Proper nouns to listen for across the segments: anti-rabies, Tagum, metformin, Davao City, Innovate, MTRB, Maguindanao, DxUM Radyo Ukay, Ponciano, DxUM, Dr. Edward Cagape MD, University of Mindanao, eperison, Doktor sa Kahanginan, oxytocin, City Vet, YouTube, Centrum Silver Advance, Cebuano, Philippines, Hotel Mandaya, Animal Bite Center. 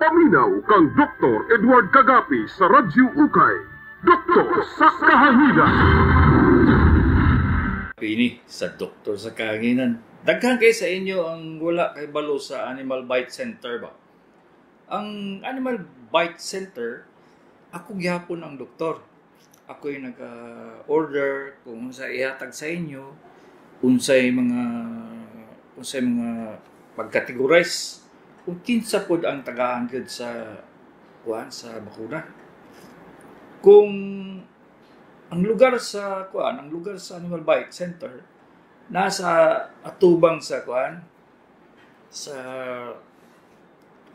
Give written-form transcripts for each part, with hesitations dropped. Paminaw kang Dr. Edward Cagape sa Radyo Ukay. Doktor sa Kahanginan. Ini sa Doktor sa Kahanginan. Daghan kay sa inyo ang wala kay balo sa Animal Bite Center ba? Ang Animal Bite Center, ako gyapon ang doktor. Ako yung nag-order kung sa ihatag sa inyo, unsay mga pagkategorize kung kinsa pod ang tagahandod sa bakuna. Kung ang lugar sa Animal Bite Center nasa atubang sa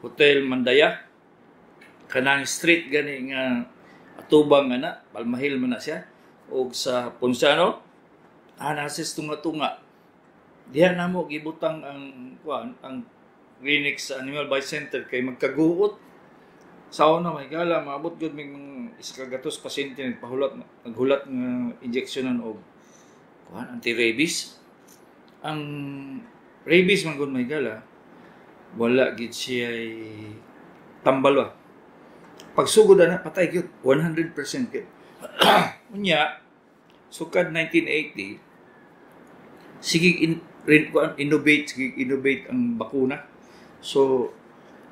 Hotel Mandaya kanang street gani nga atubang ana palmahil man na siya og sa Ponciano anasis tunga-tunga diha namo gibutang ang clinic sa Animal Bite Center kay magkaguot sa una may gala maabot jud mig iskagatos pasyente naghulat ng injeksyonan og anti-rabies. Ang rabies man gud may gala wala gid siya tambal ba. Pagsugod ana patay gyud 100% gyud. Unya sukad 1980 sige innovate ang bakuna. So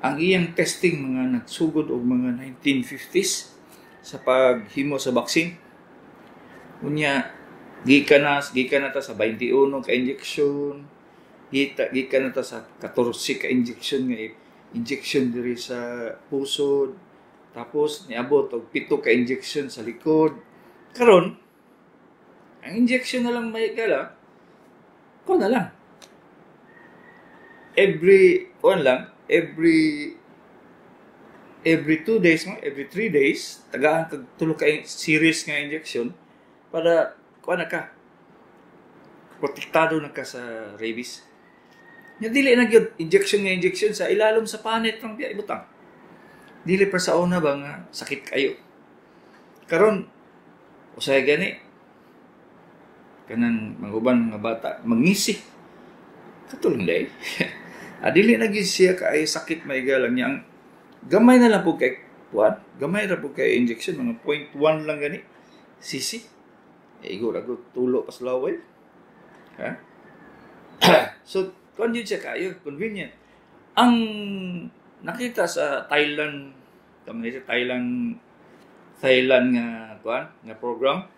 ang iyang testing mga nagsugod og mga 1950s sa paghimo sa vaccine. Unya gikan na ta sa 21 ka injection, gikan na ta sa 14 ka injection nga injection diri sa pusod. Tapos niabot og 7 ka injection sa likod. Karon ang injection na lang may kala ko na lang. Every 2 days, every 3 days, tagaan kag tulo ka series nga injection para kuan ka protektado na ka sa rabies. Nya dili na gyud injection sa ilalom sa panit nang diay butang. Dili pa sa una ba nga sakit kayo. Karon usay gani kanang manguban mga bata mangisi katulong day. Adili na gyud siya kay sakit may galang niya ang gamay na lang po kay tuan, gamay ra po kay injection mga 0.1 lang gani. Sisi. Igo tulo pas laway. Ha? So convenient siya kayo, convenient. Ang nakita sa Thailand, tama ni Thailand nga tuan, nga program,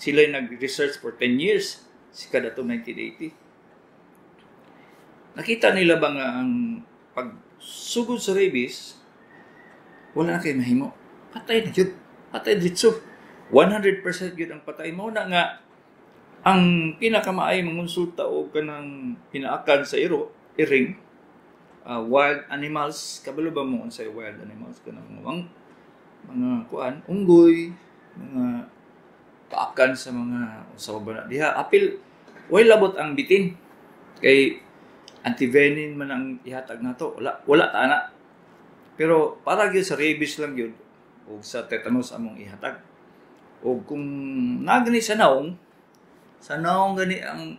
sila nag-research for 10 years sika dato 1980. Nakita nila ba nga ang pagsugod sa rabies, wala na kayo mahimo. Patay na yun. Patay dito. 100% yun ang patay. Mauna nga, ang pinakamaay mangonsulta o kanang pinaakan sa iring, wild animals, kabalo ba mo unsay wild animals? Kanang mga kuan, unggoy, mga paakan sa mga usabana diha. Apil, way labot ang bitin. Kay antivenin man ang ihatag na to. Wala ta na. Pero para gyud sa rabies lang gyud o sa tetanus among ihatag. O kung nagani sa naong gani ang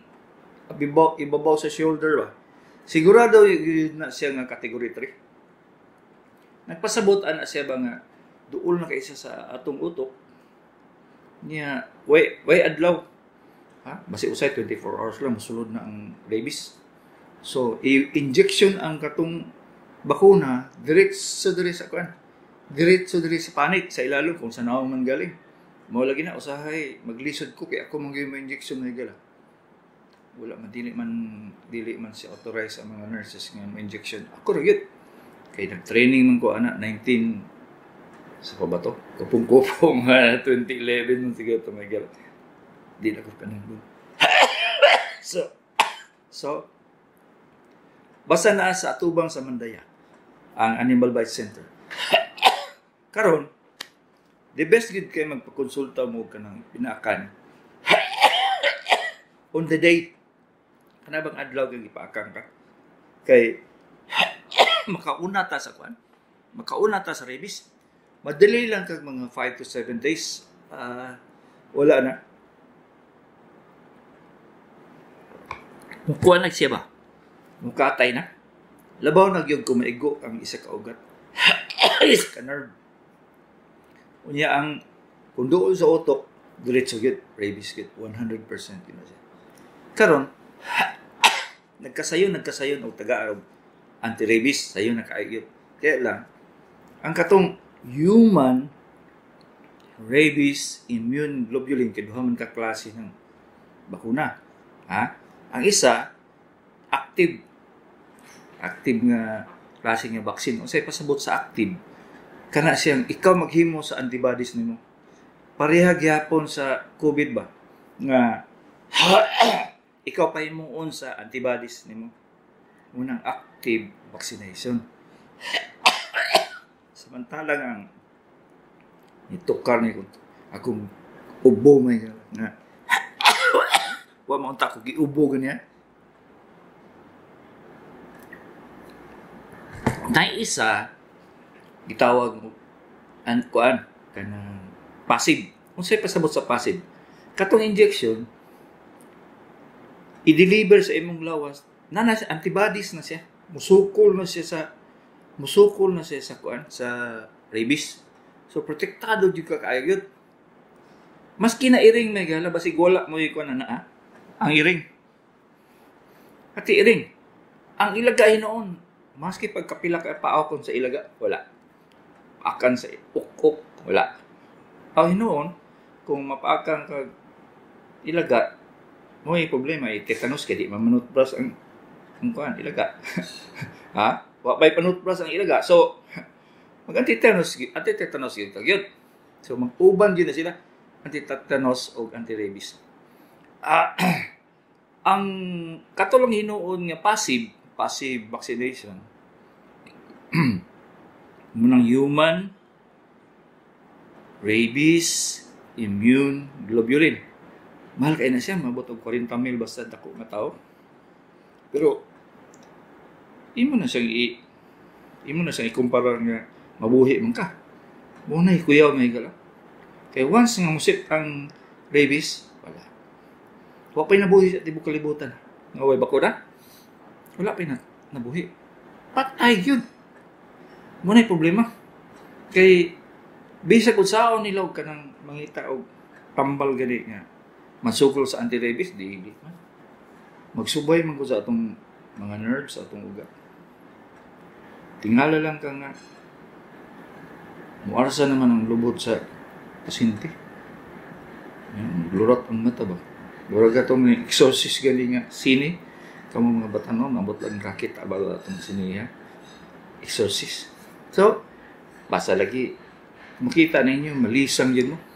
ibabaw sa shoulder ba. Sigurado yun na siya nga category 3. Nagpasabot ana siya ba nga duol na ka isa sa atong utok niya way adlaw. Ha? Basi usay 24 hours lang mosulod na ang rabies. So, injection ang katong bakuna, diretso diri sa panit, sa ilalong kung sa naong man galing. Maulagi na, usahay, maglisod ko, kaya ako mangyay mo injection na igala. Wala man, dili man si authorize ang mga nurses nga mo injection. Ako rin yun. Kaya nag-training man ko, anak, 19, sa pa ba to? Kupong-kupong, 2011, nung sige ito, may gala. Di na ko kanang So, basta naa sa atubang sa Mandaya, ang Animal Bite Center. Karon, the best gid kay magpakonsulta mo kanang pinaakan. On the day, kanabang adlaw kang ipaakan ka. Kay makauna ta sa rabies. Madali lang kag mga 5 to 7 days. Wala na. Kuha na siya ba? Mukatay na. Labaw na gyud kumaigo ang isa ka ugat. Iska nerve. Unya ang kung doon sa utok, diretso git, rabies git, 100% yun na siya. Karon, nagkasayon, o taga-arog, anti-rabies, sayon na kaayot. Kaya lang, ang katong human rabies immune globulin, kaduhaman ka klase ng bakuna. Ha? Ang isa, active nga klase nga vaccine. O sa'y pasabot sa active. Kana siyang ikaw maghimo sa antibodies nimo. Pareha gyapon sa COVID ba nga ikaw pa himuon sa antibodies nimo. Unang active vaccination. Samantala nga ang itukar ni ko akong ubo may nga wa maunta ko giubo ganiya. Tay isa gitawag an kuan kanang pasig. Unsay pasabot sa pasig? Katong injection i-deliver sa imong lawas na antibodies na siya. Musukol na siya sa kuan sa rabies. So protektado jud ka kaayod. Maski na iring may gala basig wala mo iko na naa. Ang iring. Ati iring. Ang ilaga hinoon maski pagkapila ka paakon sa ilaga wala. Akan sa ukok wala. Aw hinoon kung mapaakan kag ilaga mo ay problema ay tetanus kay di manutbras ang kuan ilaga. Ha? Wa bay panutbras ang ilaga. So mag-anti-tetanus anti-tetanus gyud tagyod. So mag-uban gyud na sila anti-tetanus og anti-rabies. Ang katulong hinuon nga passive vaccination munang human rabies immune globulin. Mahal kayo na siya, mabot og 40,000 basta dako nga tao. Pero imo na siyang ikumpara nga mabuhi man ka. Munay kuyaw may gala. Kay once nga musit ang rabies, wala. Wa pay nabuhi sa tibok kalibutan. Nga way bakuna. Wala pay nabuhi. Patay yun. Munay problema. Kay bisag usaon nila og kanang mangita og tambal gani nga masukol sa anti-rabies di man. Magsubay man ko sa atong mga nerves sa atong ugat. Tingala lang ka nga muarsa naman ang lubot sa pasinti. Lurat ang mata ba? Luraga itong exorcist gani nga sini. Kamu mga batanon, mabot lang rakit abala itong sini ha. Exorcist. So, basa lagi. Makita ninyo, malisang yun mo.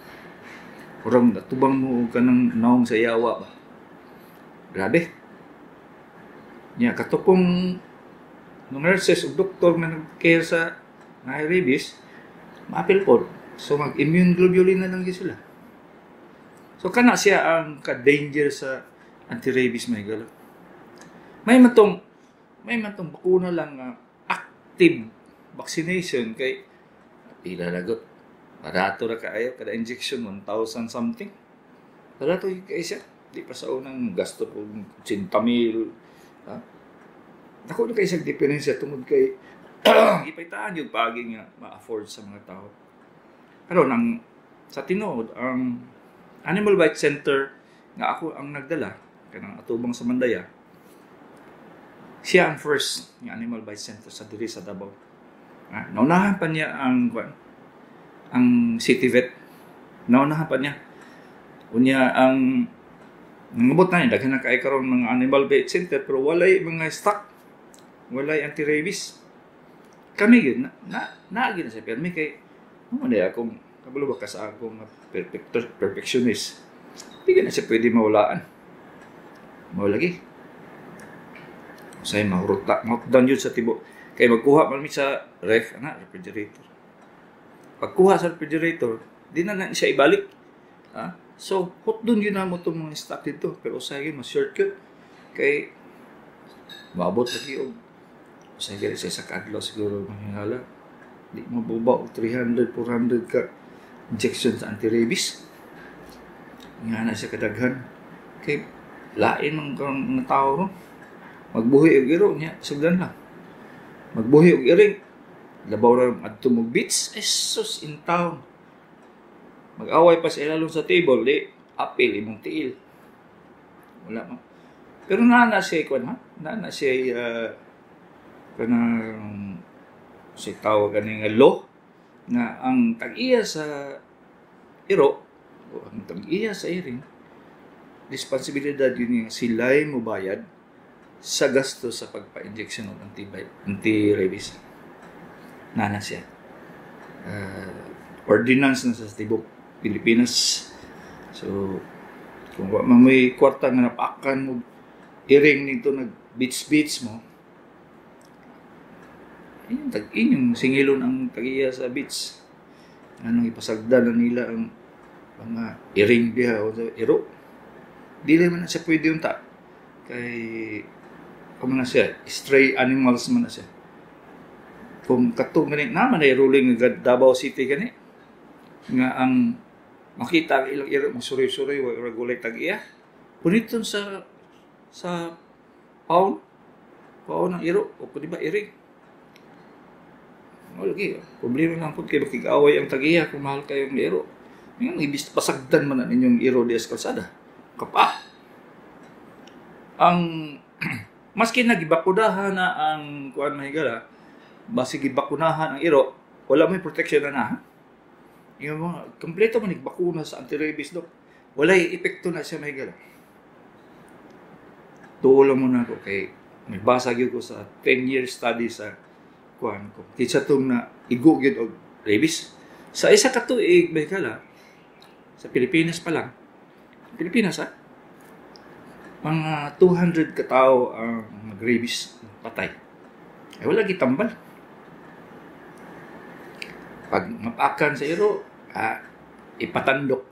Orang natubang mo ka ng naong sayawa ba? Grabe. Nya, katopong ng nurses o doktor na nag-care sa rabies, maapil po. So, mag-immune globulin na lang yun sila. So, kana siya ang ka-danger sa anti-rabies may gala. May matong bakuna lang active vaccination kay ilalagot. Barato ra kaayo kada injection 1,000 something. Barato kay siya. Di pa sa unang gasto po 100,000. Ha? Dako na kay isang diferensya tungod kay ipaitaan yung pagi nga ma-afford sa mga tao. Karon ang sa tinuod ang Animal Bite Center nga ako ang nagdala kanang atubang sa Mandaya. Siya ang first nga Animal Bite Center sa diri sa Davao. Naunahan pa niya ang City Vet. Naunahan pa niya. Unya ang ngabot na yun. Daghan na kayo karoon mga Animal Bite Center pero walay mga stock. Walay anti-rabies. Kami yun. Naagi na siya. Pero may kayo. Ano na akong kabalo baka sa akong perfectionist. Hindi na siya pwede mawalaan. Mawalagi. Say mahurot-down yun sa tibo. Kaya magkuha man sa ref, refrigerator. Pagkuha sa refrigerator, di na siya ibalik. Ha? So, hot doon yun na mo itong mga stock dito. Pero usay yun, mas-shortcut. Kaya, mabot lagi o. Usay yun, sa kadlaw siguro mangingala. Di mo bubaw, 300, 400 ka injection sa anti-rabies. Nga na siya kadaghan. Kaya, lain ng tao no? Magbuhi og iro niya, sugdan lang. Magbuhi og iring, Labaw na adto mo beats, esos in town. Mag-away pa sa ilalong sa table, di, apil, imong tiil. Wala mo. Pero nana siya ikon, ha? Nana siya, kanang, siya tawag nga law, na ang tag-iya sa iro, o ang tag-iya sa iring, responsibilidad yun yung sila'y mubayad sa gasto sa pagpa-injection ng anti-rabies. Nana siya. Ordinance na sa Tibok, Pilipinas. So, kung may kwarta na napakan mo, iring nito nag-beats-beats mo, ayun, tag-inyong singilon ang tag-iya sa beats. Anong ipasagdan na nila ang mga iring diha o iro. Di naman na siya pwede yung ta. Kay kung na siya, stray animals man na siya. Kung katong ganit naman ay ruling ng Davao City ganit, nga ang makita ang ilang iro, magsuri-suri, regulate tag-iya. Punitun sa pound ng iro, o pwede ba iring? Lagi, problema lang po kayo makikaway ang tagiya kung mahal kayong iro. Ngayon, ibis pasagdan man na ninyong iro di kalsada. Kapah! Ang, maski nagibakunahan na ang kuwan mahigala, basi gibakunahan ang iro, wala may protection na na. Yung mga, kompleto man nagbakuna sa anti-rabies, dok. Wala yung epekto na siya mahigala. Tuulang mo na ako kay, may basag yun ko sa 10-year study sa kuan ko. Kitsa itong na igugid o rabies. Sa isa katuig, may kala, sa Pilipinas pa lang, Pilipinas ha, mga 200 katao ang mag-rabies patay. Eh wala gitambal. Pag mapakan sa iro, ipatandok.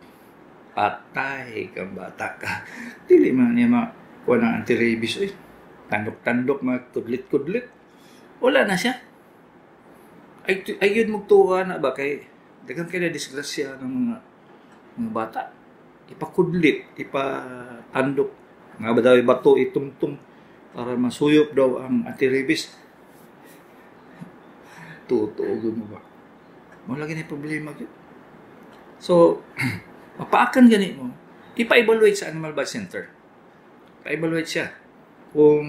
Patay kang bata ka. Dili man niya makuha ng anti-rabies. Eh. Tandok-tandok, magkudlit-kudlit. Wala na siya. Ayun magtuwa na ba kay dagan kaya disgrasya ng mga bata. Ipakudlit, ipatandok. Nga ba daw bato itumtong para masuyop daw ang anti-rabies. Totoo mo ba? Wala ganyan problema. So, mapaakan ganyan mo. Ipa-evaluate sa Animal Bite Center. Ipa-evaluate siya. Kung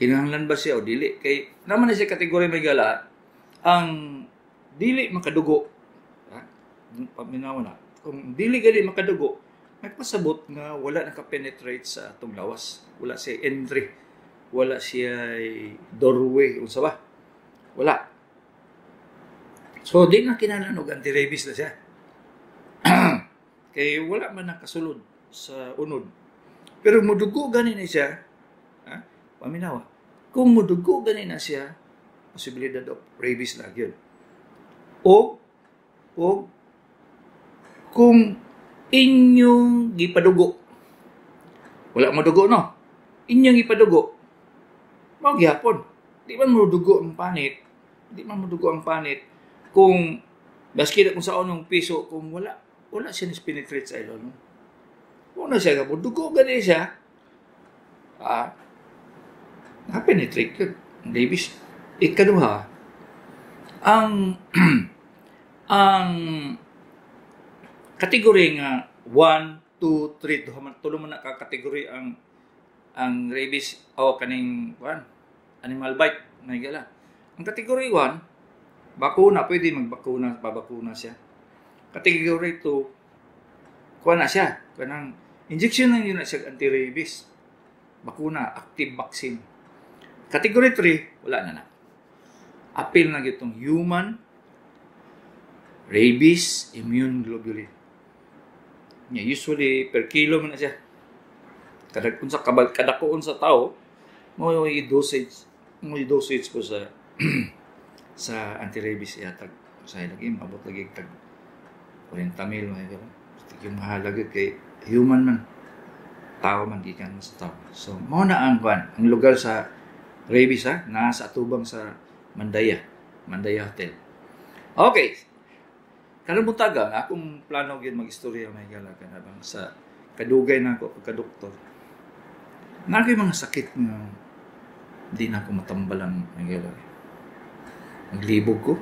kinahanglan ba siya o dili? Kay naman na siya kategory may gala, ang dili makadugo, paminaw na, kung dili gali makadugo, nagpasabot nga wala nakapenetrate sa atong lawas. Wala siya entry, wala siya doorway, unsa ba? Wala. So, di na kinahanglan og anti-rabies na siya. Kay wala man nakasulod sa unod. Pero mudugo ganin na siya, paminawa, kung mudugo ganun na siya, posibilidad of rabies na yun. O, kung inyong gipadugo, wala madugo, no? Inyong gipadugo, magyapon. Di man mudugo ang panit, kung, baski na kung saan yung piso, kung wala siya nispinetrate sa ilo, no? Kung na siya, mudugo ganun siya, nakapenetrate yun, ang rabies. Ikaduha, ang kategory nga 1, 2, 3, tulong mo na ka-kategory ang rabies o kaning animal bite, may gala. Ang kategory 1, bakuna, pwede magbakuna, babakuna siya. Kategory 2, kuha na siya, kanang injection na yun na siya anti-rabies. Bakuna, active vaccine. Category 3, wala na na. Apil na gitong human rabies immune globulin. Yeah, usually, per kilo man na siya. Kadakoon sa tao, may dosage po sa sa anti-rabies yatag. Sa ilagay, mabot lagi tag 40 mil. Yung mahalaga kay human man. Tao man, gikan man sa tao. So, mauna ang lugar sa rabies, ha? Nasa atubang sa Mandaya Hotel. Okay. Karamutaga, akong plano yun mag-istorya may galakan habang sa kadugay na ako pagka-doktor. Nagay mga sakit na hindi na ako matambalang may galakan. Ang libog ko.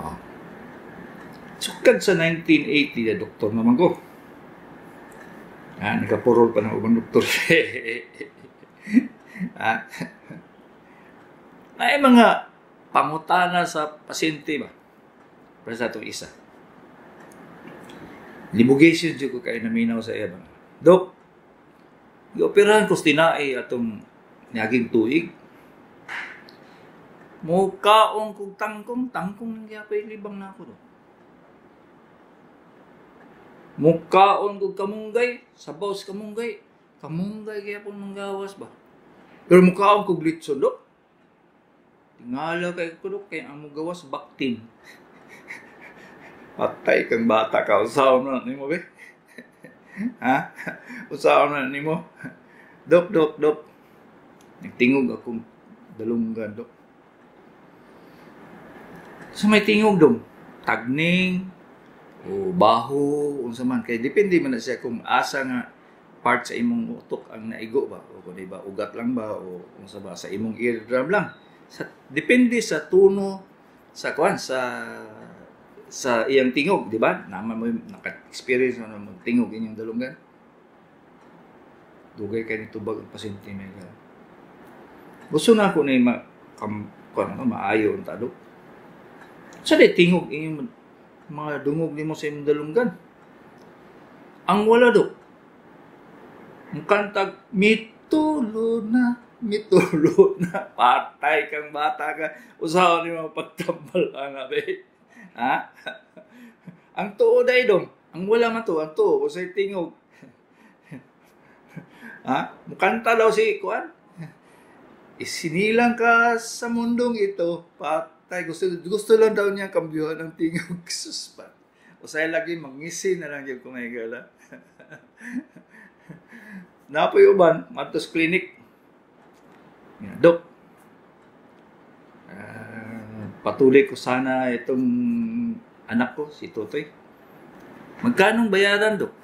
Oh. So, kag sa 1980 na doktor naman ko. Nagapurol pa ng ubang doktor. May mga pangutana sa pasyente ba? Para sa itong isa. Libogation dito ko kayo naminaw sa iya ba? Dok, i-operahan ko stinae atong naging tuig. Mukaong kung tangkong nangyapay libang na ako. Mukaong kung kamunggay, sabaw sa kamunggay. Kamunggay kaya po manggawas ba? Pero mukaong kung glitso, dok. Tingala kayo ko, dok, kaya ang magawas baktin. Patay kang bata ka, usahaw na nimo be. Ha? Usahaw na nimo. Dok. Nagtingog akong dalunggan, dok. So may tingog dong. Tagning, o baho, unsa man. Kaya depende man na siya kung asa nga part sa imong utok ang naigo ba. O kung diba, ugat lang ba, o unsa ba, sa imong eardrum lang. Sa, depende sa tuno, sa kuan, sa iyang tingog, di ba? Naman mo yung naka-experience mo na magtingog inyong dalungan. Dugay kayo nito bag ang pasyente na yun. Gusto na ako na yung maayo ang talo. So, di tingog inyong mga dungog ni mo sa inyong dalungan. Ang wala, dok. Ang kantag, mitulo na, patay kang bata ka. Usahaw ni mo pagtambal ka nga, babe. Ha? Ang tuo dahi dong. Ang wala man to. Ang tuo. O sa'y tingog. Ha? Mukanta daw si Kuan. Isinilang ka sa mundong ito. Patay. Gusto lang daw niya kambyuhan ng tingog. Suspan. O sa'y lagi mangisin na lang yung kumegala. Napoy uban. Matos Clinic. Dok. Patuloy ko sana itong anak ko, si Totoy. Magkanong bayaran, dok?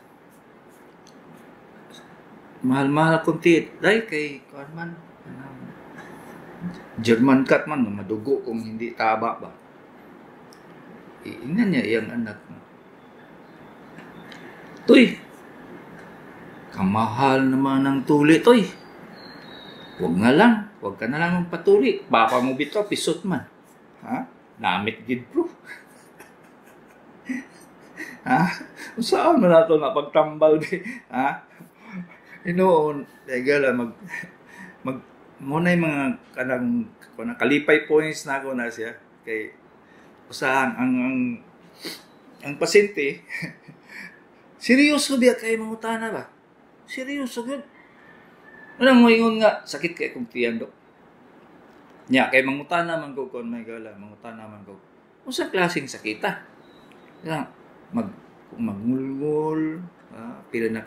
Mahal-mahal akong tiit. Dahil kay Carman, German cat man, madugo kung hindi taba ba. Iinan niya iyang anak mo. Toy, kamahal naman ng tuli, Toy. Huwag ka na lang ang patuli. Baka mo bito, pisot man. Ha? Namit gid bro. Ha? Saan man nato na pagtambal di? Ha? Inoon, legal mag muna yung mga kanang kalipay points na ako na siya. Kay usahan ang pasyente. Seryoso biya kay mangutana ba? Seryoso gud. Unang moingon nga sakit kay kung tiyan, dok. Nya, kay mangutana man ko kon may gala, mangutana man ko. Usa klaseng sakita. Nga magmulmul, pila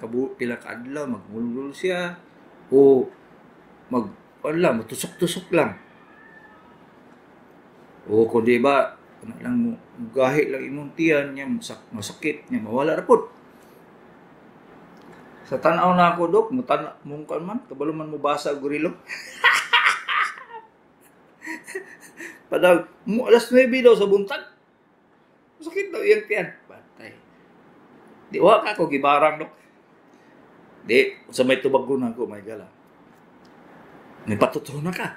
ka adlaw magmulmul siya o matusok-tusok lang. O ko di ba, lang gahit lang imong tiyan nya masakit nya mawala ra pud. Sa tan-aw na ako, dok, mong kan man kabalo man mo basa gorilo. Padahal, alas 9 daw sa buntag. Masakit daw iyang tiyan. Patay. Di, wak ako, gibarang, dok. Di, sa may tubagunan ko, may gala. May patutunan ka.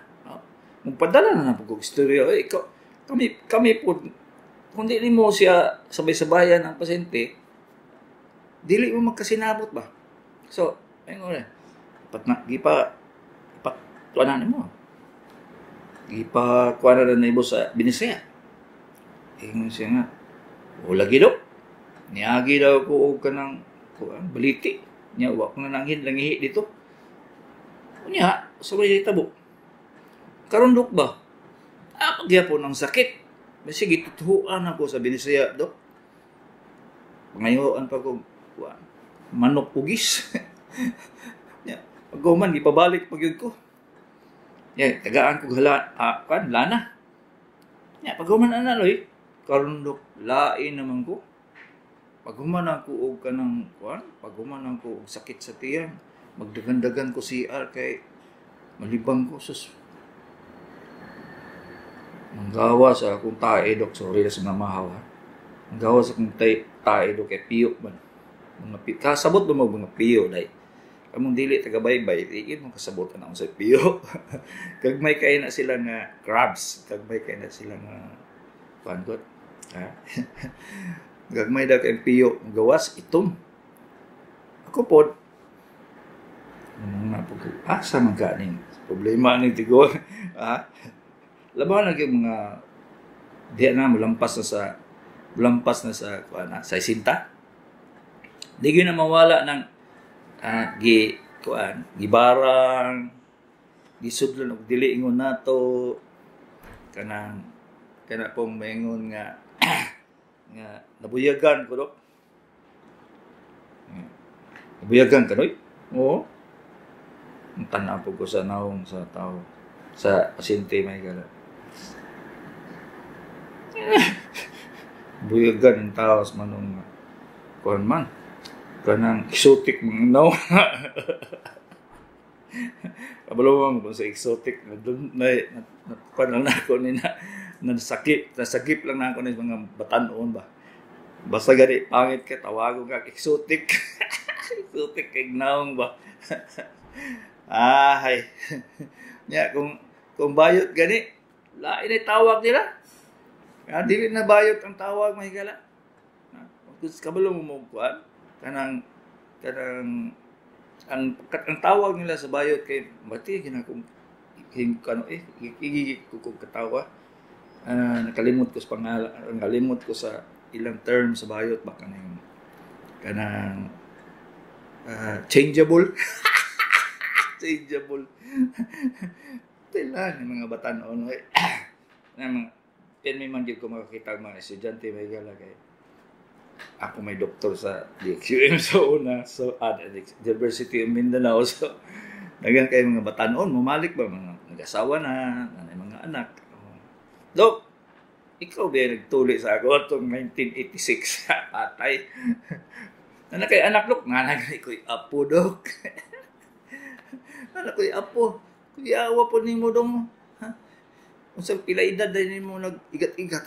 Magpadala na ng pag-istorya. Kami po, kung di mo siya sabay-sabayan ang pasyente, dili mo magkasinabot ba? So, ayun ko rin. Patuanan mo. Ipakuha na rin na ibo sa binisaya. Ingon siya nga, o lagi daw. Niyagi daw ko ka ng baliti. Niya, wak na nanghin, langihi dito. O niya, sabay niya itabok. Karundok ba? Pagya po ng sakit. Sige, tutuhuan ako sa binisaya, dok. Pangayoan pa ko, manok pugis. Pagkuman, ipabalik pagyod ko. Yeah, tagaan ko lana. Yeah, paghuman na loy, karundok lain naman ko. Paghuman ako og kanang kuan, paghuman ako og sakit sa tiyan, magdagandagan ko CR kay malibang ko sus. Ang gawa sa akong taedok, sorry sa namahaw ha. Ang gawa sa akong taedok kay piyo man. Mga piyo, kasabot mo mga piyo dahil. Among dili tagabaybay, ikin mong kasabotan ako sa piyo. Kag may kain na sila nga crabs, kag may kain na sila nga pangot. Kag may dag ang piyo, ang gawas, itom. Ako po, asa man kanin. Problema ni tigon. Labahan lagi yung mga di na lampas na sa kuana sa isinta. Di gyud na mawala ng gi kuan, gibarang, gisudlon og dili ingon nato kana pong maingon nga nga nabuyagan ko do. Nabuyagan kanoy. Oo. Tanaw po ko sa naong sa tao sa pasyente may gala. Buyagan ang tao sa manong kuhan man kanang exotic mga naw abalawang kung sa exotic kuhan lang na ako nasagip lang na ako ng mga batanoon ba basta gani pangit ka tawago ka exotic exotic kay naong ba ay nya kung bayot gani lain ay tawag nila. Dili na bayot ang tawag mahigala. Kung kabalo mo magkuhan, ang tawag nila sa bayot kay mati ginakong igigig ko kong katawa. Nakalimot ko sa pangalan, nakalimot ko sa ilang term sa bayot baka nang changeable. Changeable. Tila ng mga batanon ay mga pero may mangyod ko makakita ang mga estudyante, may gala kayo. Ako may doktor sa DxUM sa una, so at University of Mindanao. So, nagang kayo mga batanon, mamalik ba? Mga nag-asawa na, mga anak. Dok, ikaw ba yung nagtuli sa ako itong 1986? Patay. Ano kayo anak, dok? Nanagay ko'y apo, dok. Nanagay ko'y apo. Kuya, awa po ni mo, dong. Kung sa pila edad dahil mo nag-igat-igat.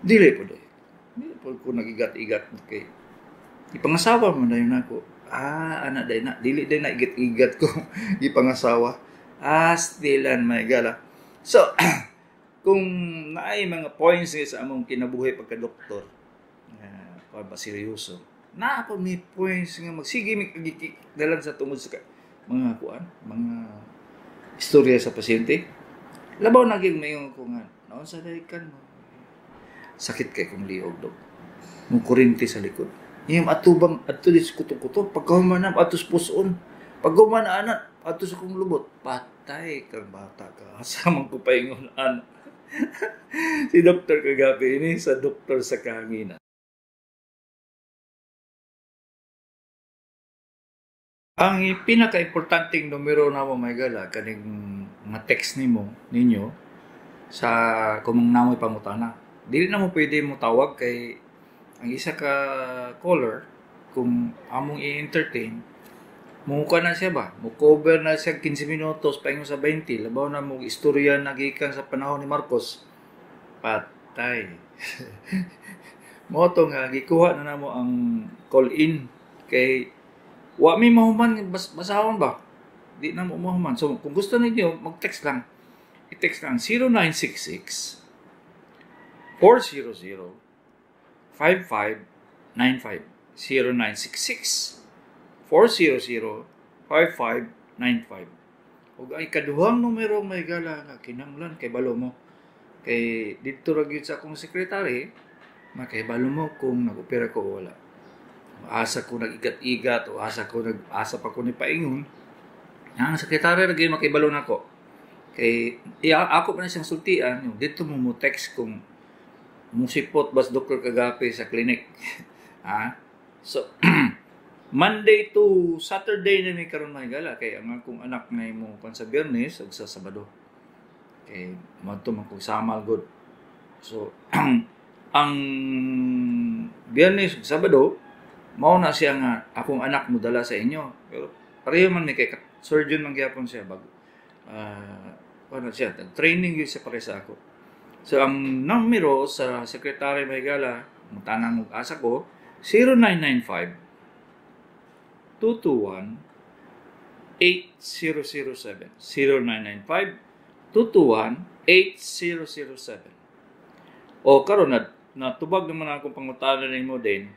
Dili po dahil. Dili po ko nag-igat-igat. Okay. Ipangasawa mo dahil na ako. Anak dahil na. Dili dahil na igat-igat ko. Ipangasawa. Stilan may gala. So, kung naay mga points sa among kinabuhi pagka-doktor, kung ba seryoso, na ako may points nga magsige may dalan sa tungod sa mga kuan, mga istorya sa pasyente. Labaw naging mayong kungan. Noon sa daikan mo. Sakit kay kong liog, dog. Mung kurinti sa likod. Ngayon, atubang, atulis kuto-kuto. Pagkahumanap, atus pusoon. Pagkahumananap, atus akong lubot. Patay kang bata ka. Asamang ko paingon, anak. Si Dr. Cagape ini sa doktor sa kahanginan. Ang pinaka-importanting numero na mo may gala, kaning ma-text ninyo, sa kung namoy pangutana. Dili na mo pwede mo tawag kay ang isa ka caller, kung among i-entertain, muka na siya ba? Mukover na siya 15 minutos, paingon sa 20, labaw na mong istorya nagikan sa panahon ni Marcos. Patay. Motong nga, gikuha na mo ang call-in kay wa may mahuman, basahon ba? Di na mo mahuman. So, kung gusto ninyo, mag-text lang. I-text lang 0966-400-5595. 0966-400-5595. Huwag ay kaduhang numero may gala na kinanglan kay balo mo. Kay dito ragin sa akong sekretary, makaibalo mo kung nag-opera ko o wala. Asa ko nag-igat-igat o asa pa ko ni paingon. Ang sekretary lagi makibalo na ko. Kay ako pa na siyang sultian, yung dito mo text kung musipot bas Dr. Cagape sa clinic. So Monday to Saturday na may karon may gala kay ang akong anak na imo kon sa Biyernes ug sa Sabado. Kay madto man ko samal good. So ang Biyernes ug Sabado mao na siya nga akong anak mo dala sa inyo pero pareho man ni kay surgeon man gyapon siya bag ano siya, training yun siya pare sa ako. So, ang numero sa Secretary Maygala, mutanang mag-asa ko, 0995-221-8007. 0995-221-8007. O, karon natubag naman akong pangutana ni mo din,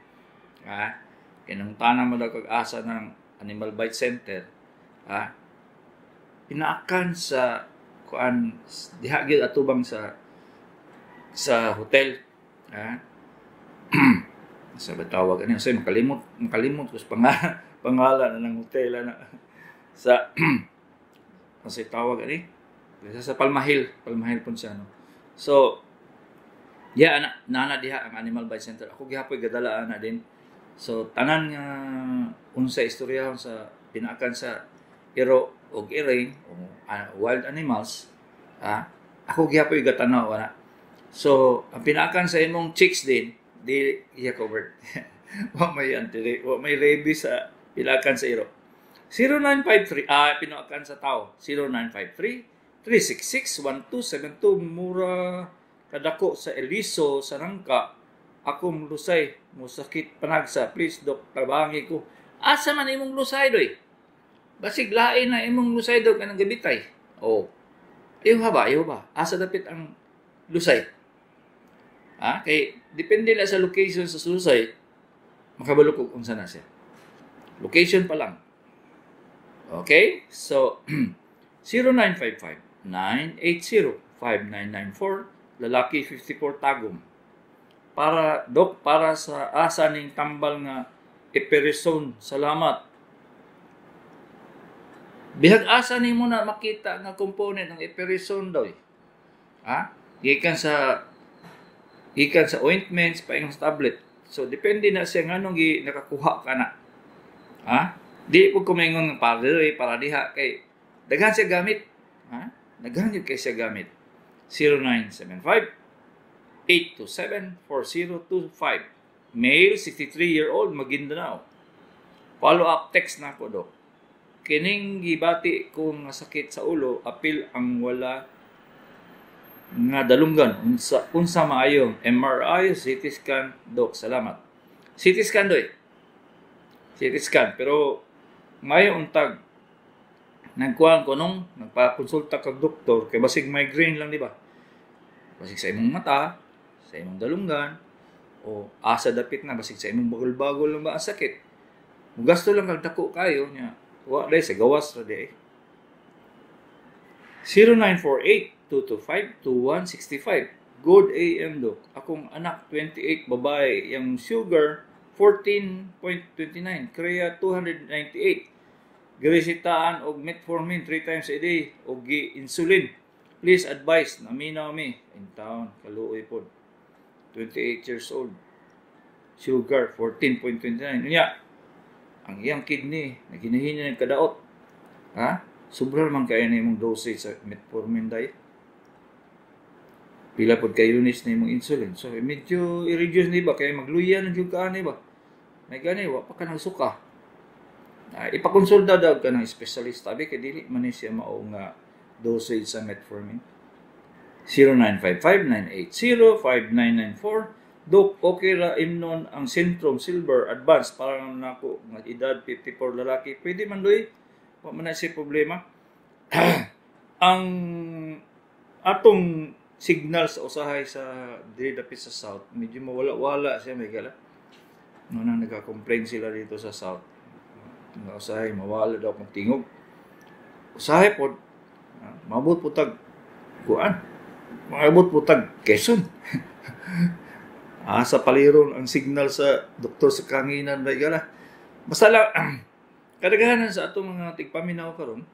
ha? Kinangutana mo daw kag-asa ng Animal Bite Center, ha? Pinaakan sa kuan dihagil atubang sa hotel, ha? Sa batawag ano say makalimot ko sa pangalan ng hotel na sa kasi tawag ani sa Palmahil pun siya, no? So ya anak nana diha ang Animal Bite Center ako gihapoy gadala ana din. So tanan nga unsa istorya sa pinaakan sa iro o iring o wild animals, ako gihapoy gatanaw ana. So ang pinaakan sa imong chicks din di iya covered. Wa may antire, wa may rabies sa pinaakan sa iro. 0953 pinaakan sa tao 0953-366-1272. Mura kadako sa Eliso sa Rangka. Akong lusay musakit panagsa, please dok tabangi ko. Asa man imong lusay doy? Basig lain na imong lusay daw kanang gabitay. Oh. Ayaw ba? Asa dapit ang lusay? Ha? Kay depende na sa location sa lusay, makabalo ko kung saan na siya. Location pa lang. Okay? So, 0955-980-5994, lalaki 54 Tagum. Para, dok, para sa asa ning tambal nga eperison, salamat. Bihag asa ni mo na makita nga component ng eperison daw. Ha? Gikan sa ointments pa yung tablet. So depende na siya nganong nakakuha ka na. Ha? Di pud kumingon ng para diha kay daghan siya gamit. Ha? Daghan gyud kay siya gamit. 0975-827-4025. Male, 63-year-old, Maguindanao. Follow up text na ko dok. Kining gibati kung sakit sa ulo, apil ang wala nga dalunggan. Unsa maayong MRI, CT scan, dok. Salamat. CT scan doy. CT scan. Pero may untag. Nagkuhan ko nung nagpakonsulta kag doktor. Kay basig migraine lang, di ba? Basig sa imong mata, sa imong dalunggan, o asa dapit na, basig sa imong bagol-bagol lang ba ang sakit. Mugasto lang kagdako kayo niya. Wa day sa gawas ra day. 0948-225-2165. Good AM doc. Akong anak 28 babae, yang sugar 14.29, kreya 298. Girisitaan og metformin 3 times a day og insulin. Please advise naminaw mi in town kaluoy pod. 28 years old. Sugar 14.29. Unya. Ang iyang kidney, naghinahina ng kadaot. Ha? Sobra naman kaya na imong dosage sa metformin day. Pila pod kayo unis na imong insulin. So, medyo i-reduce na iba. Kaya magluya ng yukaan na iba. May ganay, wapa ka ng suka. Ipakonsulta daw ka ng specialist. Sabi, kaya dili manis siya maong dosage sa metformin. 0955-980-5994. Dok, okay ra imnon ang Centrum Silver Advance para naman ako ng edad 54 lalaki. Pwede man doy. Wa man na siya problema. Ang atong signal sa usahay sa dapit sa South, medyo mawala-wala siya may gala. Noon ang nagka-complain sila dito sa South. Ang usahay, mawala daw kung tingog. Usahay po, mabot putag. Kuan? Mabot putag Quezon. Sa paliron ang signal sa doktor sa kanginan ba igala. Basta lang, kadaghanan sa ato mga tigpaminaw karon,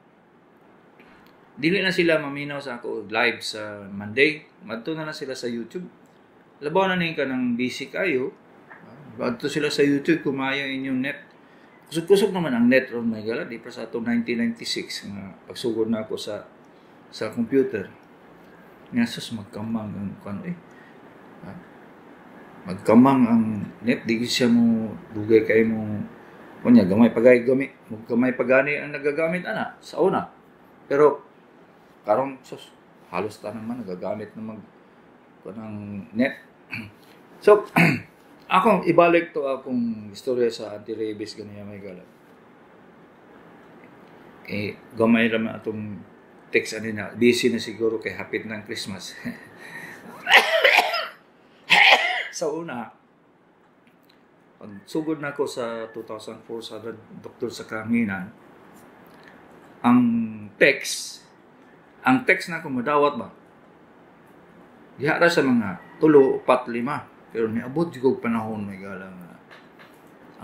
dili na sila maminaw sa ako live sa Monday. Madto na sila sa YouTube. Labaw na ninyo ka ng busy kayo. Madto sila sa YouTube, kumaya inyong net. Kusog-kusog naman ang net ron ba igala. Di pa sa ato 1996 na pagsugod na ako sa computer. Nga sus, magkamang ang kwan eh. Magkamang ang net, di siya mo dugay kayo mo kunya, gamay pagay gamit, gamay pagani ang nagagamit ana sa una. Pero Karon sus, halos tanan man nagagamit ng net. So, akong ibalik to akong istorya sa anti-rabies ganyan may galap. Eh, gamay naman atong text ani na. Busy na siguro kay hapit ng Christmas. Sa una, pagsugod na ako sa 2004 sa Dr. Cagape, ang text na ako madawat ba? Dihara sa mga 3, 4, 5. Pero niabot yung panahon may galang.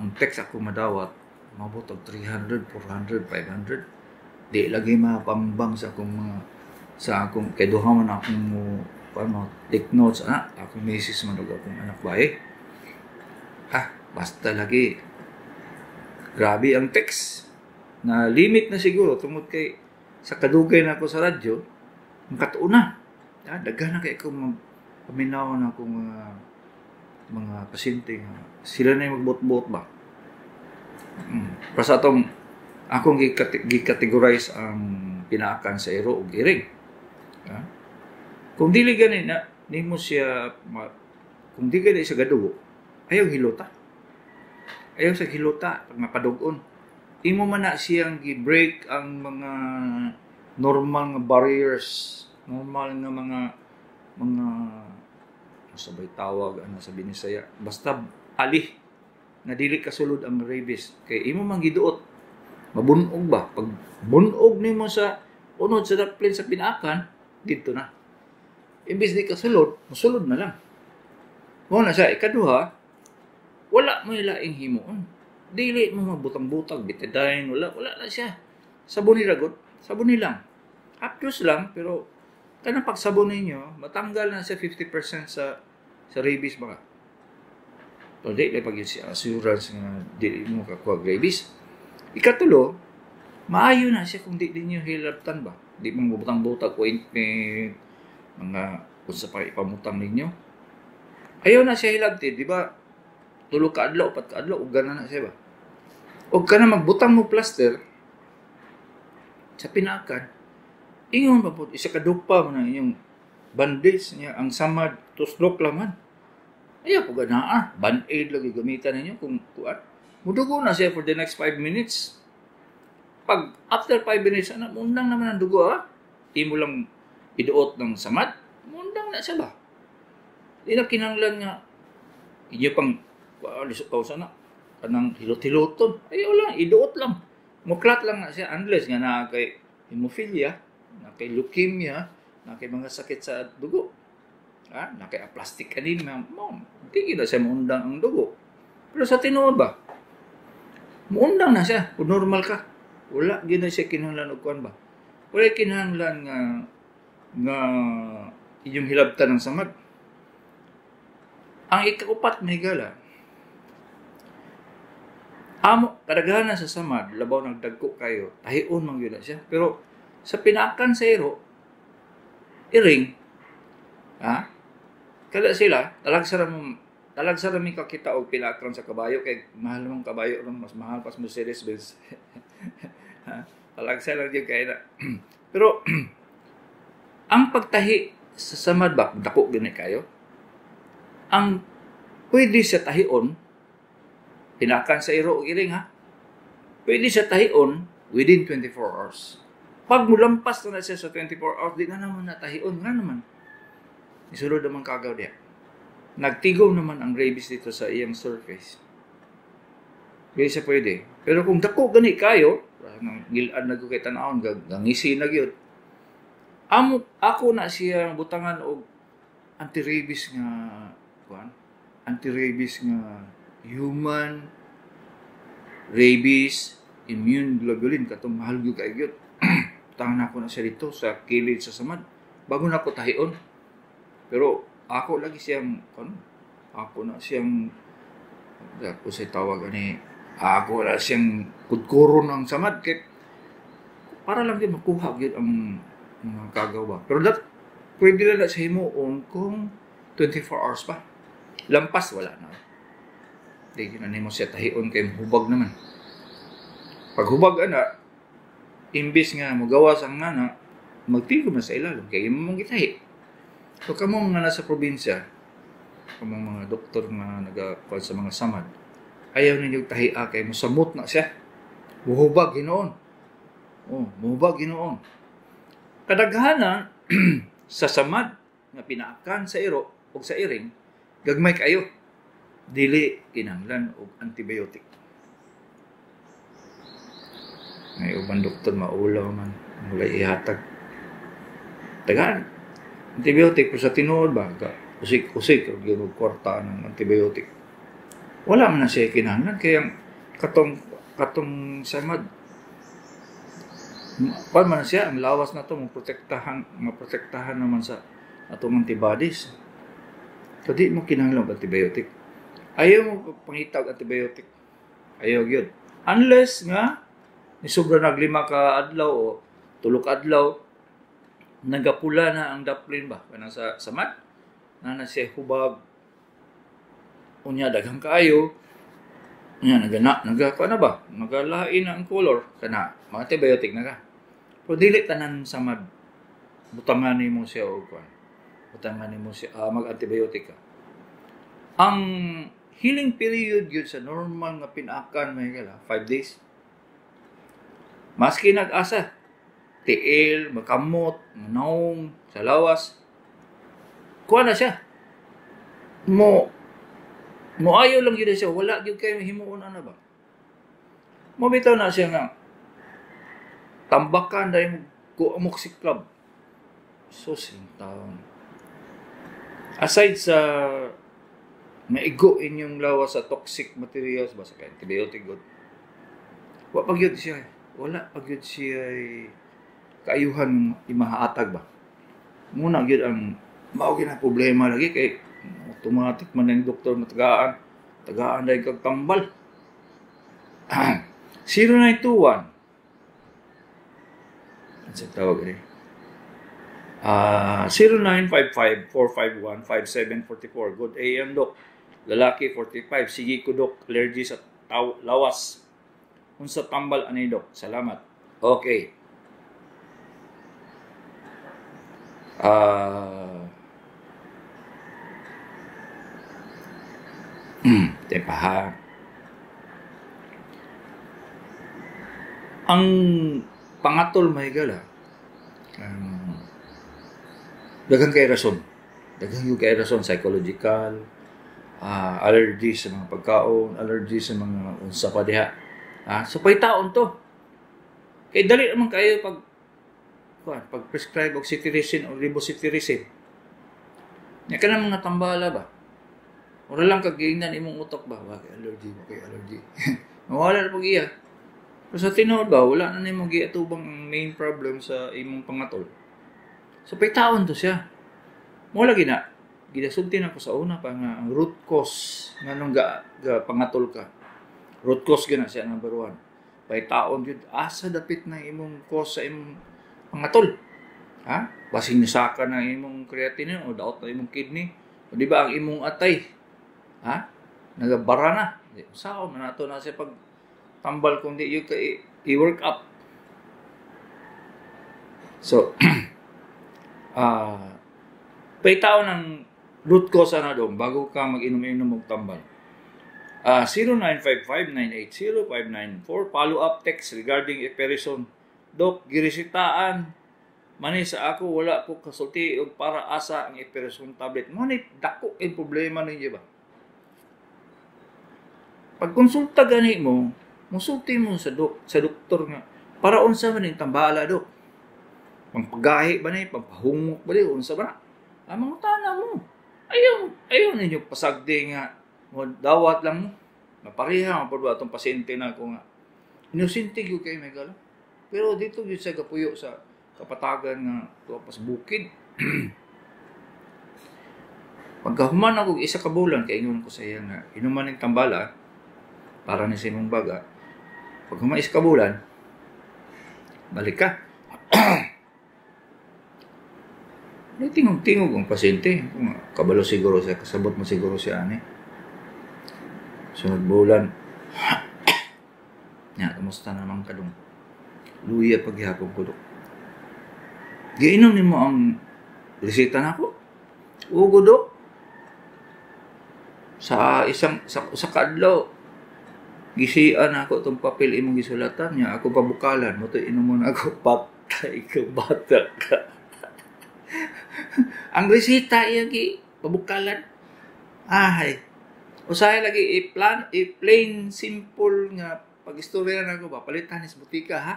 Ang text ako madawat, mabot ang 300, 400, 500. Di lagi mapambang sa akong mga, sa akong, kay duha man akong take notes, anak, akong misis manog akong anak ba eh? Ah, basta lagi. Grabe ang text. Na limit na siguro, tungod kay, sa kadugay na ako sa radyo, makatuon na. Ah, daghan na kay akong paminaw na akong mga pasyente. Sila na yung magbot-bot ba? Para sa itong, akong gikategorize ang pinaakan sa ero o giring. Ha? Kung dili ganin na, nimo siya, kung di ganin siya gadugo, ayaw hilota. Ayaw sa hilota, pag mapadugon. Imo man na siyang i-break ang mga normal nga barriers, normal nga mga sabay tawag, sabi ni saya. Basta alih, nadili kasulod ang rabies. Kaya imo mang giduot, mabunog ba? Pag bunog nimo sa unod sa daplin sa pinaakan, dito na. Imbis di kasulod, masulod na lang. Muna sa ikaduha, wala mo ilaing himoon. Dili mo mabutang-butang, bitadain, wala na siya. Sabon ni ragot, sabon ni lang. Aptos lang, pero kaya pagsabon ninyo, matanggal na siya 50% sa rabies mga. Pero di, pag yun si assurance nga di mo kakuha rabies. Ikatulo, maayo na siya kung di ninyo hilaptan ba. Di mong butang-butang, ointment, mga kung sa pakipamutang ninyo. Ayaw na siya hilaptin, di ba? Tulog ka adlaw, 4 ka adlaw, huwag na siya ba? Huwag ka na magbutang mo plaster sa pinakan. Ingon pa po, isa kadupa mo na inyong bandage niya, ang samad, tuslok laman. Ayaw po ganaan, band-aid lagi gamitan ninyo kung kuwan. Mudugo na siya for the next 5 minutes. Pag after 5 minutes, anak, mundang naman ang dugo ha. Di mo lang iduot ng samad, mundang na siya ba? Di na kinanglan nga, inyo pang, lisok ka sana, anang hilot-hiloton. Ayaw lang, iduot lang. Muklat lang na siya, unless nga na kay hemophilia, nakay leukemia, nakay mga sakit sa dugo. Ha? Nakay aplastic anemia. Mom, hindi na siya maundang ang dugo. Pero sa tinuod ba? Maundang na siya. Kung normal ka. Wala, hindi na siya kinahanglan o kuwan ba? Wala kinahanglan nga inyong hilabtan ng samad. Ang ikaupat may gala. Amo, kadaghanan sa samad, labaw nagdagko kayo, tahiun mang yun na siya. Pero, sa pinakan sa ero, iring, ha? Kada sila, talag sarang may kakita o pinakan sa kabayo, kaya mahal mong kabayo, mas mahal pas mo series bes. Talag sarang yung kaya na. Pero, ang pagtahi sa samad ba, dako gini kayo, ang pwede sa tahion, pinakan sa ero o iring ha, pwede sa tahion within 24 hours. Pag mulampas na siya sa 24 hours, di na naman natahion. Nga naman. Isulod naman kagaw diya. Nagtigaw naman ang rabies dito sa iyang surface. Hindi siya pwede. Pero kung dako gani kayo, ngilad na kukita na on, gangisi na yun. Ako na siya butangan o anti-rabies nga, human, rabies, immune globulin, katong mahal yung kayo yun. Tangan ako na siya dito sa kilid sa samad bago na ako tahion. Pero ako lagi siyang ako na siyang kudkuro ng samad kaya para lang din makuha yun ang mga kagaw ba. Pero that pwede lang na sa himoon kung 24 hours pa lampas wala na hindi na nimo siya tahion kaya hubag naman paghubag ana. Imbis nga magawas ang nana, magtigom na sa ilalim, kaya yung mong gitahi. So kamong nga nasa probinsya, kamong mga doktor na nagkakuan sa mga samad, ayaw ninyong tahia, kaya musamot na siya. Buhubag, ginoon. Oh, buhubag, ginoon. Kadaghanan, sa samad na pinaakan sa iro o sa iring, gagmay kayo. Dili kinanglan og antibiotic. May ubang doktor maulaw man, wala ihatag. Tagaan, antibiotic pero sa tinuod ba? Usik-usik, ginugkorta ng antibiotic. Wala man na siya kinanglan, kaya katong samad, paano man na siya, ang lawas na ito, maprotektahan naman sa atong antibodies. So, di mo kinanglan ang antibiotic. Ayaw mo pangitag antibiotic. Ayaw yun. Unless nga, sobra naglima ka adlaw o tulok adlaw, nagapula na ang daplin ba? Kanang sa samat, na nasa hubab, unya dagang kaayo, unya nagana ba? Nagalain na ang color, kana, mga antibiotic na ka. Pero dili tanan samad, butanganin mo siya o kuan. Butanganin mo siya, mag-antibiotic ka. Ang healing period yun sa normal na pinakan, may kala, 5 days. Maski nag-asa, tiil, makamot, manaong, salawas, kuha na siya. Moayo lang yun siya, wala yun kayo himuon na ba? Mabitaw na siya nga, tambakan dahil moxi club. So, sintaon. Aside sa maigo inyong lawas sa toxic materials, basta kayo, antibiotic, good. Wapag yun siya wala pag yun siya'y kaayuhan imahaatag ba? Muna yun ang maugin na problema lagi kay automatic man ang doktor matagaan. Tagaan dahil kagtambal. 0921. Ano siya tawag eh? 0955-451-5744. Good AM, Dok. Lalaki, 45. Sige ko, Dok. Allergy sa lawas. Unsa tambal ani Dok? Salamat. Okay. Teka ha. Ang pangatol may gala. Daghang kay rason. Daghang yung kay rason psychological, allergies sa mga pagkaon, allergies sa mga unsa pa diha. So, pahitaon to. Kaya dali naman kayo pag-prescribe oxytocin o ribocytocin. Yan ka ng mga tambala ba? Wala lang kagignan imong utok ba? Bakit allergy? Nawala na pag-iya. Pero sa tinood ba, wala na niyong mag-iatubang ang main problem sa imong pangatol. So, pahitaon to siya. Mula gina, gidasuntin ako sa una pa nga ang root cause nga nung pangatol ka. Root cause gina siya, number one. Pahitaon yun, asa dapit na imong cause sa imong pangatol. Ha? Basing nisaka na imong creatinine o daot na imong kidney. O di ba ang imong atay? Ha? Nagabara na. Sao, manato na siya pag tambal kundi yun ka i-work up. So, pahitaon ang root cause na doon bago ka mag-inom-inom magtambal. 0955-980-594. Follow-up text regarding eperison. Dok, girisitaan. Mani sa ako, wala po kasulti o para asa ang eperison tablet. Ngunit, dako yung problema ninyo ba? Pagkonsulta gani mo, musulti mo sa doktor nga. Para unsa man yung tambala, Dok. Pampagahi ba na yung pampahungok ba na yung unsa ba na? Amang tala mo. Ayaw ninyo pasagdi nga. Dawat lang mo. Napareha ang pagbawa itong pasyente na ako nga. Inusintig yung kayo, may gala. Pero dito yun sa Kapuyo, sa kapatagan nga tuwapas bukid. Pagkahuman ako, isa ka bulan, kaya inuman ko sa iya nga, inuman ng tambala, para na sa imong baga. Pagkahuman isa ka bulan, balik ka. Tingog-tingog ang pasyente. Kabalo siguro siya, kasabot mo siguro siya, ane. Sunod bulan. Kamusta naman ka dong? Luya paghihapong ko, Dok. Giinom nimo ang reseta nako. Ugo dok. Sa isang sa kadlaw gisian ako tong papel imong gisulatan niya, ako pabukalan mo to inumon ako, patay ka bata ka. Ang reseta iya gi pabukalan. Ahay. Usahay lagi i-plain simple nga pag-istorya na ako, papalitan ni sa butika ha.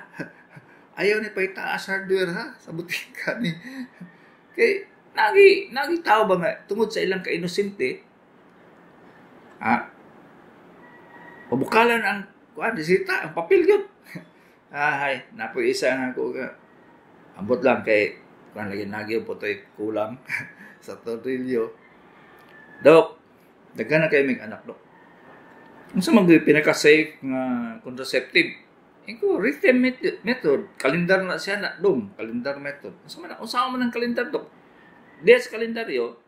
Ayaw ni paitaas hardware ha, sa butika ni. Kay nagitao ba nga, tungod sa ilang ka-inosente, ha, pabukalan ang kuan, resita, ang papel yun. Ahay, napoy isa nga ako ka. Ambot lang kay, kuan lagi nagyo po to'y kulang sa torilyo. Dok, daghan na kayo may anak, dok. Ang sa mga pinaka-safe nga contraceptive, ikaw, rhythm method, kalendar na siya na, dong, kalendar method. Ang sa mga ng kalendar, dok. Diyan sa kalendaryo,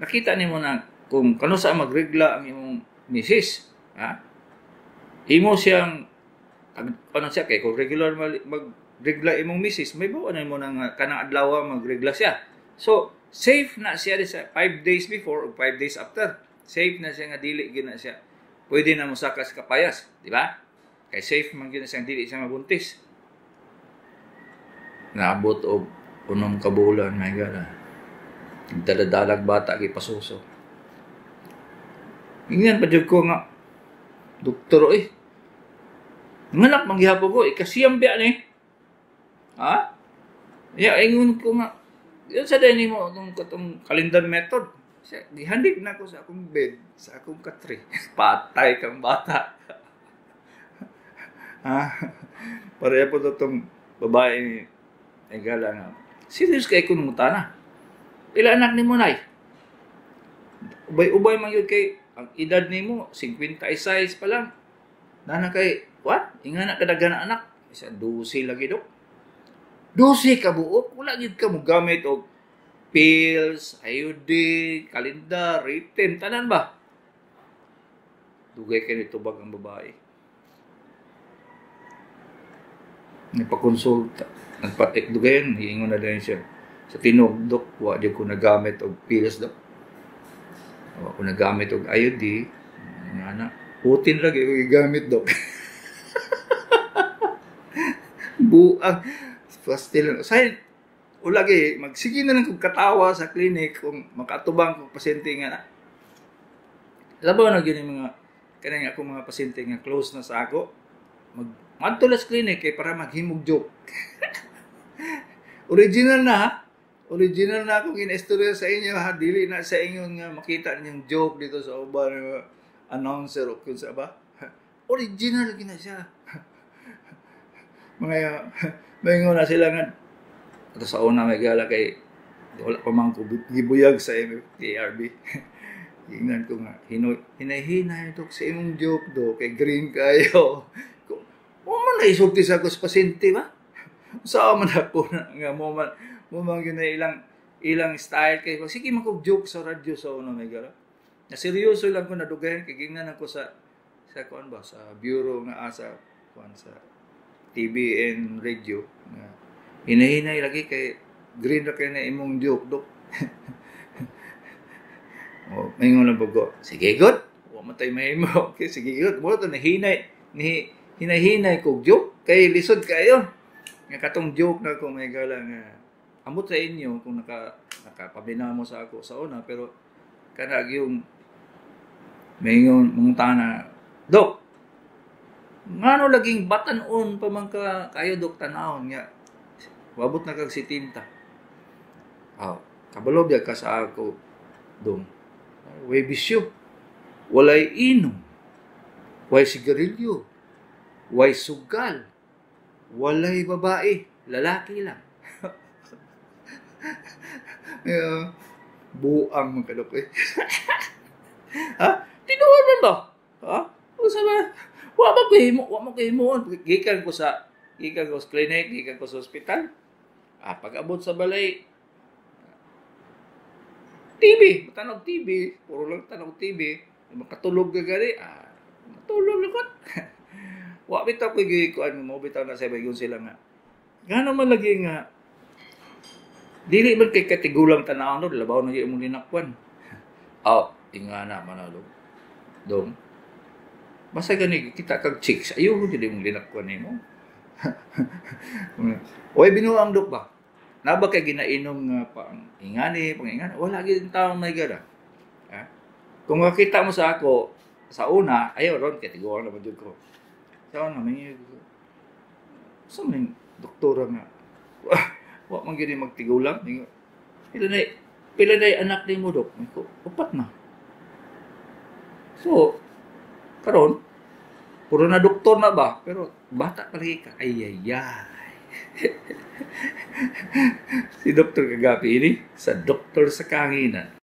nakita niyo na kung kano saan magregla ang imong misis. Ha? Imo siyang, ano siya, kay kung regular magregla imong misis, may bawa na mo na kanang adlaw magregla siya. So, safe na siya sa 5 days before o 5 days after. Safe na siya nga dili gina siya. Pwede na musakas kapayas, di ba? Kay safe man gina siya dili siya mabuntis. Naabot og 6 ka bulan, my God. Nagdaladalag bata kay pasuso. Ingnan pa jud ko nga doktor eh. Nganap man gihapon ko ikasiyam biya ni. Ha? Ya ingon ko nga yun sa din mo tong kalendar method. Gihandig na ko sa akong bed, sa akong katre. Patay kang bata. Ah, pareha po itong babae ay gala nga. Serious kayo kung mutana. Ilan anak ni mo, nay? Ubay-ubay man yun kay, ang edad ni mo, 56 pa lang. Nana kay, what? Inga na kadagana anak. Isa, 12 lagi, dok. 12 ka buok. Wala yun ka mo gamit o pills, IUD, kalendar, written, tanan ba? Dugay kayo nito bag ang babae. Napakonsulta. Dugay yun, hiingon na din siya. Sa tinog, dok, wala di ko nagamit o pills, dok. Wala ko nagamit o IUD. Nga Putin lagi ko gamit, dok. Buang. Pastil. Sahil, o lagi, magsige na lang kung katawa sa clinic kung makatubang kung pasyente nga na. Labaw na yun yung mga, kanina akong mga pasyente nga close na sa ako, magtulas clinic eh, para maghimog joke. Original na ha? Original na akong in-istorya sa inyo ha? Dili na sa inyo nga makita niyong joke dito sa uban announcer o kung sa ba? Original na siya. Mga, mayingon na sila nga, at sa una may gala kay wala pa mang gibuyag sa MTRB. Ingnan ko nga, hinahinay ito sa imong joke do, kay green kayo. Huwag man naisultis ako sa pasyente ba? Saan man ako nga, mo man yun na ilang style kayo. Sige makog-joke sa radyo sa una may gala. Naseryoso lang ko nadugayan, kay ingnan ako sa kuan ba, sa bureau nga asa, kuan sa TV and radio nga. Hinahinay lagi kay green na kayo na imong joke, dok. O, may nga lang po ko, sige, good. Huwag matay mahimo. Okay, sige, good. Mula ito, hinahinay ko joke. Kay lisod kayo. Nga katong joke na kung may galang, amot sa inyo kung nakapabina mo sa ako sa una, pero kanag yung may nga mong tana, dok, ngano laging batanon pa man ka, kayo, dok, tanahon nga. Wabot na kag si tinta. Oh, kabalob ya ka sa ako dong. Way bisyo. Walay inom. Way sigarilyo. Way sugal. Walay babae. Lalaki lang. Buang mga dok eh. Ha? Tinuod man ba? Ha? Usa ba? Wa mo kahimo. Gikan ko sa clinic, gikan ko sa hospital. Pag-abot sa balay, TV, matanog TV, puro lang tanog TV, makatulog ka gari, matulog likod. Wabit ako, gikuan mo, bitaw na sa iba yun sila nga. Gano'n man lagi nga, Dili man kay katigulang tanaw no, labaw na yung mong linakwan. Oh, tinga na, manalo. Dong. Basta ganit, kita kag chicks. Ayaw mo, dili mong linakwan eh mo. Uy, binuang dok ba? Naba kay ginainom nga pang ingani. Wala gid taong may gara. Ha? Kung makita mo sa ako, sa una, ayaw ron, katigulang naman dyan ko. Sa una, may saan may doktora nga? Wa man gini magtigulang. Pila na anak ni mo, Dok? Upat na. So, karon puro na doktor na ba? Pero bata pa rin ka. Ay. Si Dr. Cagape ini sa doktor sa kanginan.